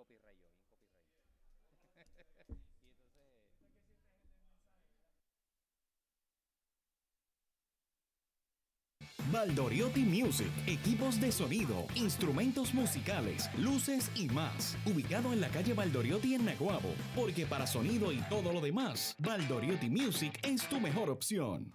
copyright yo, bien copyright. Y entonces... Valdoriotti Music, equipos de sonido, instrumentos musicales, luces y más. Ubicado en la calle Valdoriotti en Naguabo, porque para sonido y todo lo demás, Valdoriotti Music es tu mejor opción.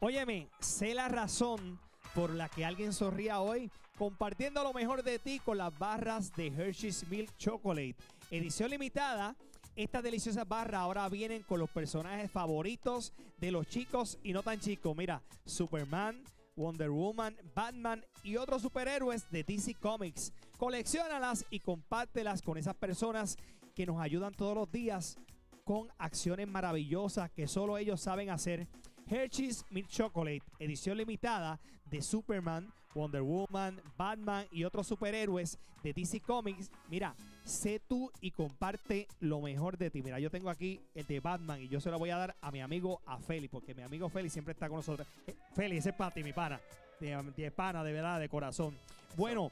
Óyeme, sé la razón por la que alguien sonría hoy, compartiendo lo mejor de ti con las barras de Hershey's Milk Chocolate. Edición limitada. Estas deliciosas barras ahora vienen con los personajes favoritos de los chicos y no tan chicos. Mira, Superman, Wonder Woman, Batman y otros superhéroes de DC Comics. Colecciónalas y compártelas con esas personas que nos ayudan todos los días con acciones maravillosas que solo ellos saben hacer. Hershey's Milk Chocolate, edición limitada de Superman, Wonder Woman, Batman y otros superhéroes de DC Comics. Mira, sé tú y comparte lo mejor de ti. Mira, yo tengo aquí el de Batman y yo se lo voy a dar a mi amigo, a Feli, porque mi amigo Feli siempre está con nosotros. Feli, ese es para ti, mi pana. De pana, de verdad, de corazón. Bueno,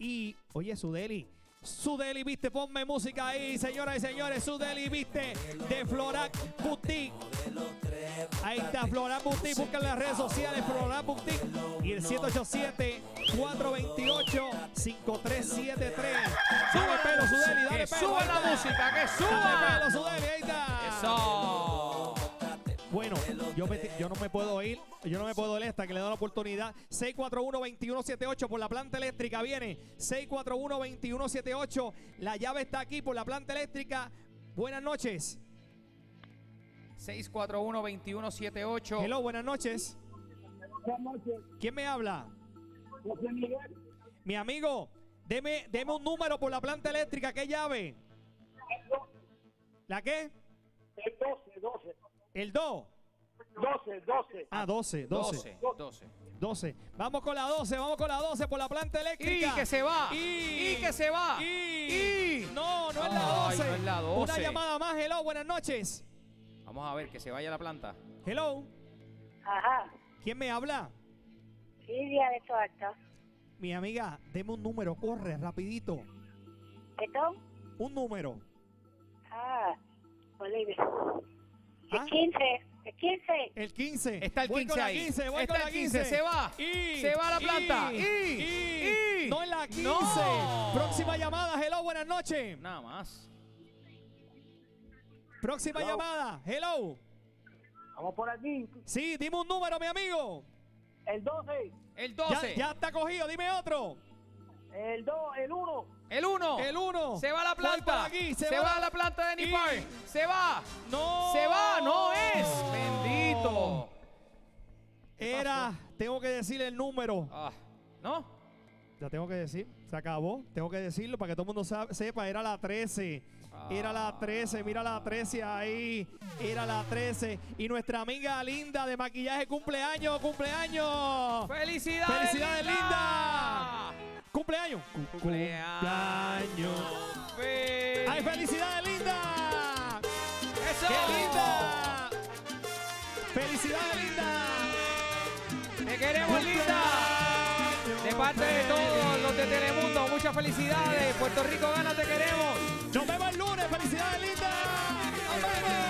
y oye, Sudeli. Sudeli, viste, ponme música ahí, señoras y señores. Sudeli, viste, de Florac Boutique. Ahí está Florac Boutique, busca en las redes sociales Florac Boutique y el 787-428-5373. Dale pelo, Sudeli, dale que pelo. Sube la música, que suba. Dale pelo, Sudeli, ahí está. Eso. Bueno, yo no me puedo ir, hasta que le doy la oportunidad. 641-2178 por la planta eléctrica, viene. 641-2178, la llave está aquí por la planta eléctrica. Buenas noches. 641-2178. Hello, buenas noches. Buenas noches. ¿Quién me habla? José Miguel. Mi amigo, deme un número por la planta eléctrica. ¿Qué llave? El 12. ¿La qué? El 12, 12. ¿El 2? 12, 12. Ah, 12, 12. 12. 12. Vamos con la 12, vamos con la 12 por la planta eléctrica. Y que se va. Y que se va. Y. No, no es la 12. Ay, no es la 12. Una llamada más. Hello, buenas noches. Vamos a ver, que se vaya la planta. Hello. Ajá. ¿Quién me habla? Silvia de Toalta. Mi amiga, deme un número, corre, rapidito. ¿Qué tal? Un número. Ah, Bolivia. El 15, el 15. El 15. Está el 15 ahí. 15, voy con la 15. Se va. Se va la planta. No es la 15. No. Próxima llamada. Hello, buenas noches. Nada más. Próxima llamada. Hello. Vamos por aquí. Sí, dime un número, mi amigo. El 12. El 12. Ya está cogido. Dime otro. El 2, el 1. El 1. El 1. Se va la planta. Aquí, se va la planta de Nipar. Se va. No. Se va. No es. Bendito. Era. Tengo que decir el número. Ah, ¿no? Ya tengo que decir. Se acabó. Tengo que decirlo para que todo el mundo sepa. Era la 13. Era la 13, mira la 13 ahí. Era la 13. Y nuestra amiga Linda de maquillaje, cumpleaños, cumpleaños. ¡Felicidades! ¡Felicidades, Linda! ¡Cumpleaños! ¡Cumpleaños! ¡Ay, felicidades, Linda! ¡Eso! ¡Qué linda! ¡Felicidades, Linda! ¡Te queremos, Linda! De parte de todos los de Telemundo, muchas felicidades. Puerto Rico gana, te queremos. Nos vemos el lunes. ¡Felicidades, Linda! ¡Nos vemos!